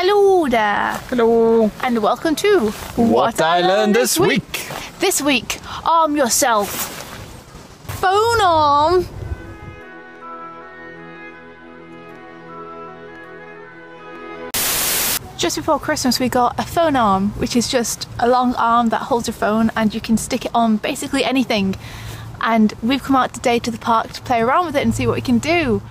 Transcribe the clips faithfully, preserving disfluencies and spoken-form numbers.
Hello there. Hello. And welcome to What I Learned This Week. This week, arm yourself. Bone arm. Just before Christmas we got a phone arm, which is just a long arm that holds a phone and you can stick it on basically anything. And we've come out today to the park to play around with it and see what we can do.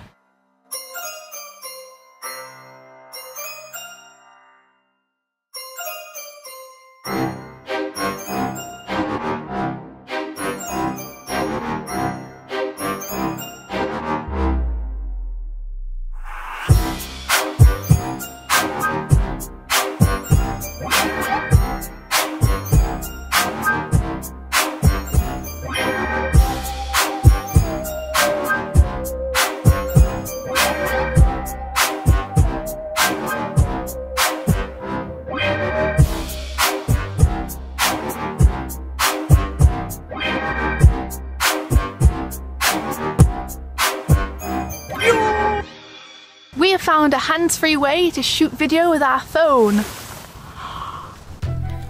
Found a hands-free way to shoot video with our phone.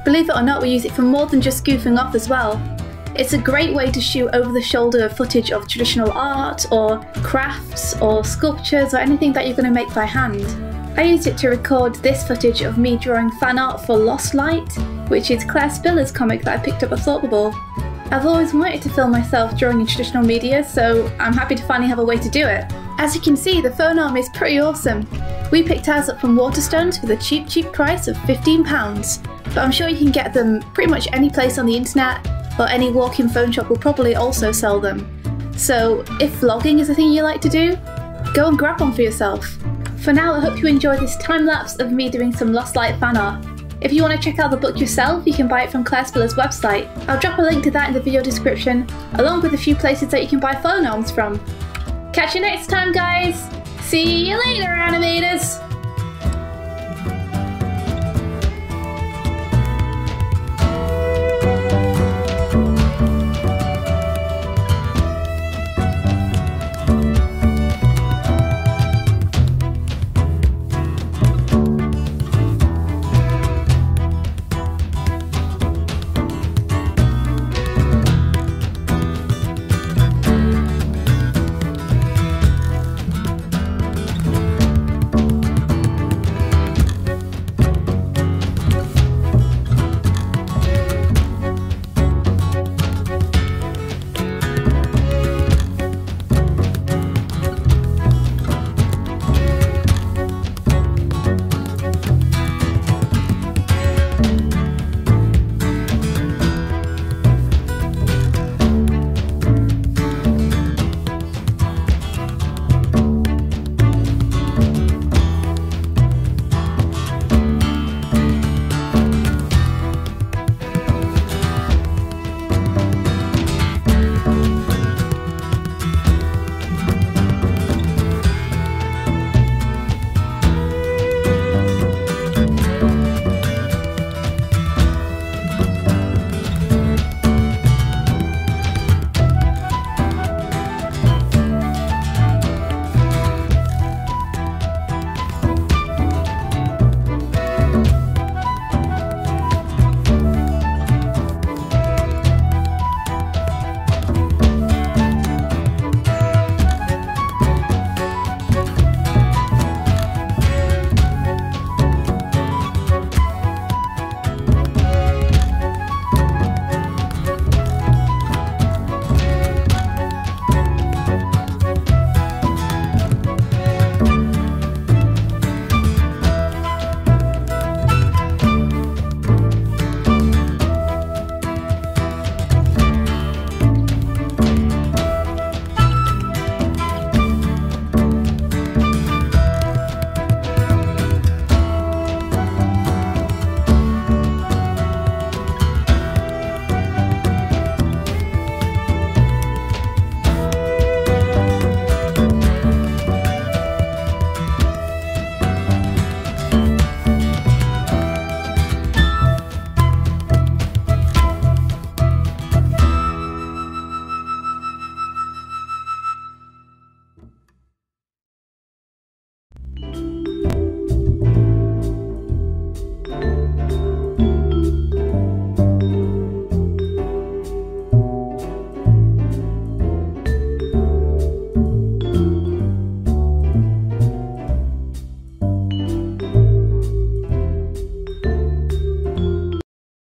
Believe it or not, we use it for more than just goofing off as well. It's a great way to shoot over-the-shoulder footage of traditional art or crafts or sculptures or anything that you're going to make by hand. I used it to record this footage of me drawing fan art for Lost Light, which is Claire Spiller's comic that I picked up at Thought Bubble. I've always wanted to film myself drawing in traditional media, so I'm happy to finally have a way to do it. As you can see, the phone arm is pretty awesome. We picked ours up from Waterstones for the cheap, cheap price of fifteen pounds. But I'm sure you can get them pretty much any place on the internet, or any walk-in phone shop will probably also sell them. So if vlogging is a thing you like to do, go and grab one for yourself. For now, I hope you enjoy this time-lapse of me doing some Lost Light fan art. If you want to check out the book yourself, you can buy it from Claire Spiller's website. I'll drop a link to that in the video description, along with a few places that you can buy phone arms from. Catch you next time, guys! See you later, animators!